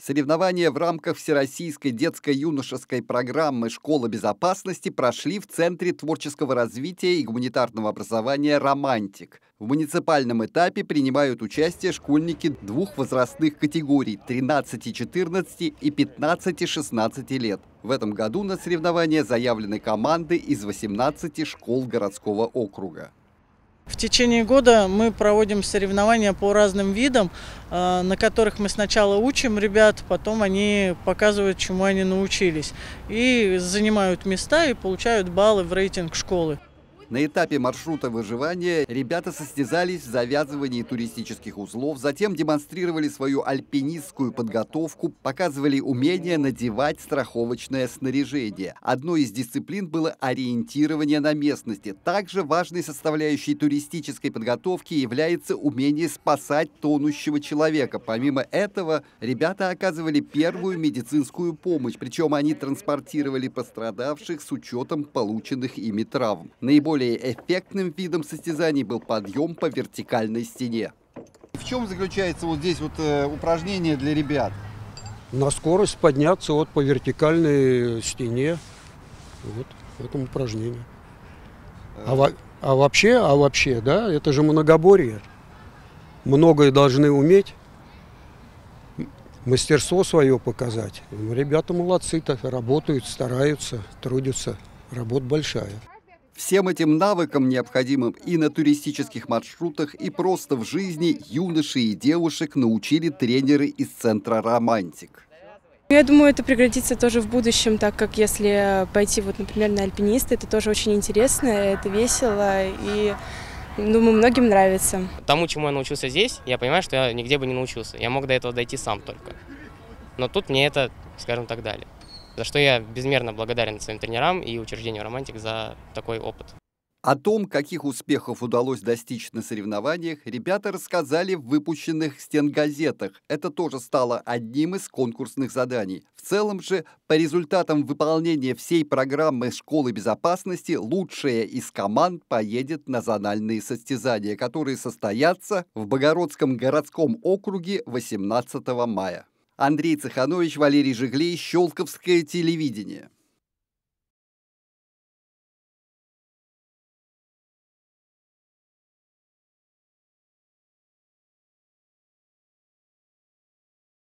Соревнования в рамках Всероссийской детско-юношеской программы «Школа безопасности» прошли в Центре творческого развития и гуманитарного образования «Романтик». В муниципальном этапе принимают участие школьники двух возрастных категорий – 13-14 и 15-16 лет. В этом году на соревнования заявлены команды из 18 школ городского округа. В течение года мы проводим соревнования по разным видам, на которых мы сначала учим ребят, потом они показывают, чему они научились. И занимают места и получают баллы в рейтинг школы. На этапе маршрута выживания ребята состязались в завязывании туристических узлов, затем демонстрировали свою альпинистскую подготовку, показывали умение надевать страховочное снаряжение. Одной из дисциплин было ориентирование на местности. Также важной составляющей туристической подготовки является умение спасать тонущего человека. Помимо этого, ребята оказывали первую медицинскую помощь, причем они транспортировали пострадавших с учетом полученных ими травм. Более эффектным видом состязаний был подъем по вертикальной стене. В чем заключается вот здесь вот упражнение для ребят? На скорость подняться вот по вертикальной стене, вот в этом упражнении. А вообще, да, это же многоборье. Многое должны уметь, мастерство свое показать. Ребята молодцы-то, работают, стараются, трудятся, работа большая. Всем этим навыкам, необходимым и на туристических маршрутах, и просто в жизни, юношей и девушек научили тренеры из центра «Романтик». Я думаю, это пригодится тоже в будущем, так как если пойти, вот, например, на альпиниста, это тоже очень интересно, это весело и, думаю, многим нравится. Тому, чему я научился здесь, я понимаю, что я нигде бы не научился. Я мог до этого дойти сам только. Но тут мне это, скажем так, дали. За что я безмерно благодарен своим тренерам и учреждению «Романтик» за такой опыт. О том, каких успехов удалось достичь на соревнованиях, ребята рассказали в выпущенных стенгазетах. Это тоже стало одним из конкурсных заданий. В целом же, по результатам выполнения всей программы «Школы безопасности», лучшая из команд поедет на зональные состязания, которые состоятся в Богородском городском округе 18 мая. Андрей Цыханович, Валерий Жиглей, Щелковское телевидение.